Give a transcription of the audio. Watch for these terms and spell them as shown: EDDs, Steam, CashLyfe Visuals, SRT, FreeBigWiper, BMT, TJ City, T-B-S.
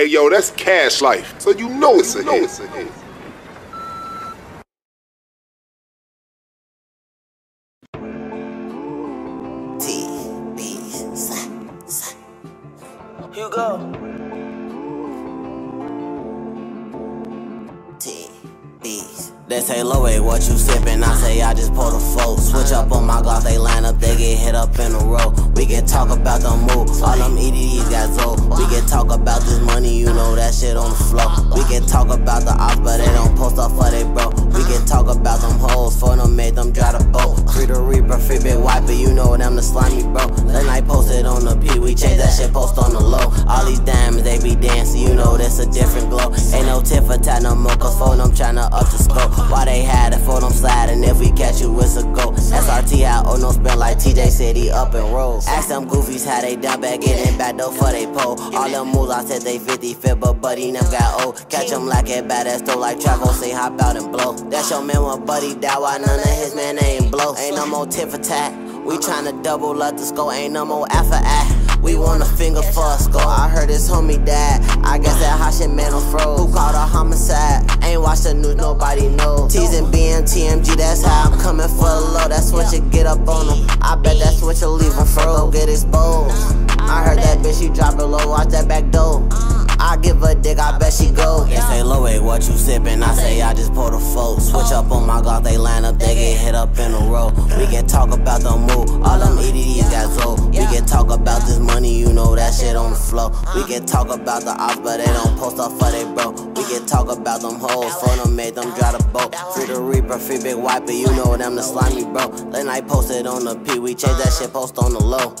Hey, yo, that's Cash Life. So you know it's a hit. T-B-S. Hugo. T-B-S. They say, Loey, what you sippin'? I say, I just pulled a foe. Switch up on my gloss, they line up, they get hit up in a row. We can talk about the move, all them EDDs got zold. We can talk about this money, you know that shit on the floor. We can talk about the ops, but they don't post up for they bro. We can talk about them hoes, for them made them dry the boat. Free the Reaper, free Big Wiper, you know them the slimy bro. That night posted on the P, we change that shit, post on the low. All these diamonds, they be dancing, you know that's a different glow. Ain't no tip for tat no more, cause phone, I'm tryna up the scope. Why they had it for them sliding? If we catch you, it's a go. SRT, I owe no spin like TJ City up and rolls. Ask them goofies how they done back in and back though for they pole. All them moves, I said they 50 fit, but buddy never got old. Catch them like it bad ass though, like Travel, say hop out and blow. That's your man when buddy die, why none of his man ain't blow? Ain't no more tip for tat. We tryna double up the score, ain't no more alpha act. We want a finger for a score. I heard his homie died. I guess that hot shit man on froze. Who called a homicide? Ain't watch the news, nobody knows. T's and BMT, that's how I'm coming for the low. That's what you get up on them. I bet that's what you leave him froze. Get exposed. I heard that bitch, she dropped it low. Watch that back door. I give a dick, I bet she go. They say, Loey, what you sippin'? I say, I just pulled a foe. Switch up on my gloss, they line up, they get hit up in a row. We can talk about the move, all them EDDs got zold. We can talk about this money, you know that shit on the flow. We can talk about the ops, but they don't post up for they bro. We can talk about them hoes, for them made them dry the boat. Free the Reaper, free Big Wiper, you know them the slimy bro. Late night posted on the P, we change that shit, post on the low.